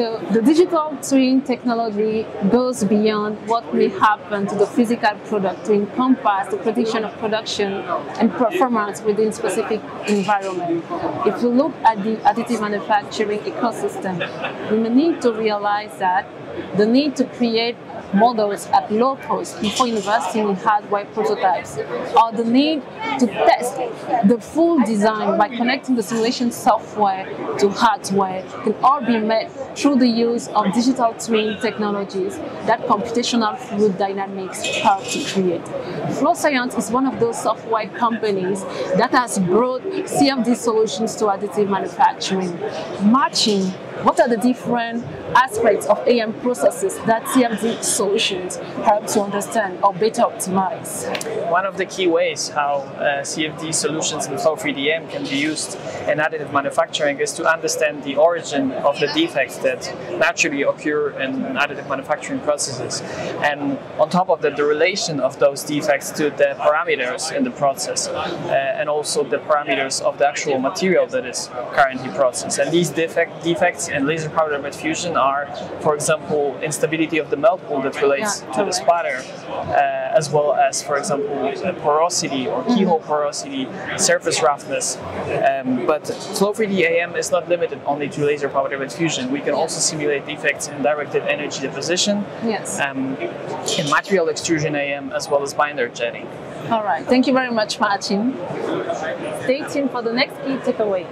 So the digital twin technology goes beyond what may happen to the physical product to encompass the prediction of production and performance within specific environment. If you look at the additive manufacturing ecosystem, we may need to realize that the need to create models at low cost before investing in hardware prototypes, or the need to test the full design by connecting the simulation software to hardware, can all be met through the use of digital twin technologies that computational fluid dynamics helps to create. Flow Science is one of those software companies that has brought CFD solutions to additive manufacturing, matching what are the different aspects of AM processes that CFD solutions help to understand or better optimize? One of the key ways how CFD solutions in FLOW-3D AM can be used in additive manufacturing is to understand the origin of the defects that naturally occur in additive manufacturing processes. And on top of that, the relation of those defects to the parameters in the process and also the parameters of the actual material that is currently processed. And these defects in laser powder bed fusion are, for example, instability of the melt pool that relates to the sputter, as well as, for example, porosity or keyhole porosity, surface roughness. But FLOW-3D AM is not limited only to laser powder bed fusion. We can also simulate defects in directed energy deposition, in material extrusion AM, as well as binder jetting. All right. Thank you very much, Martin. Stay tuned for the next key takeaway.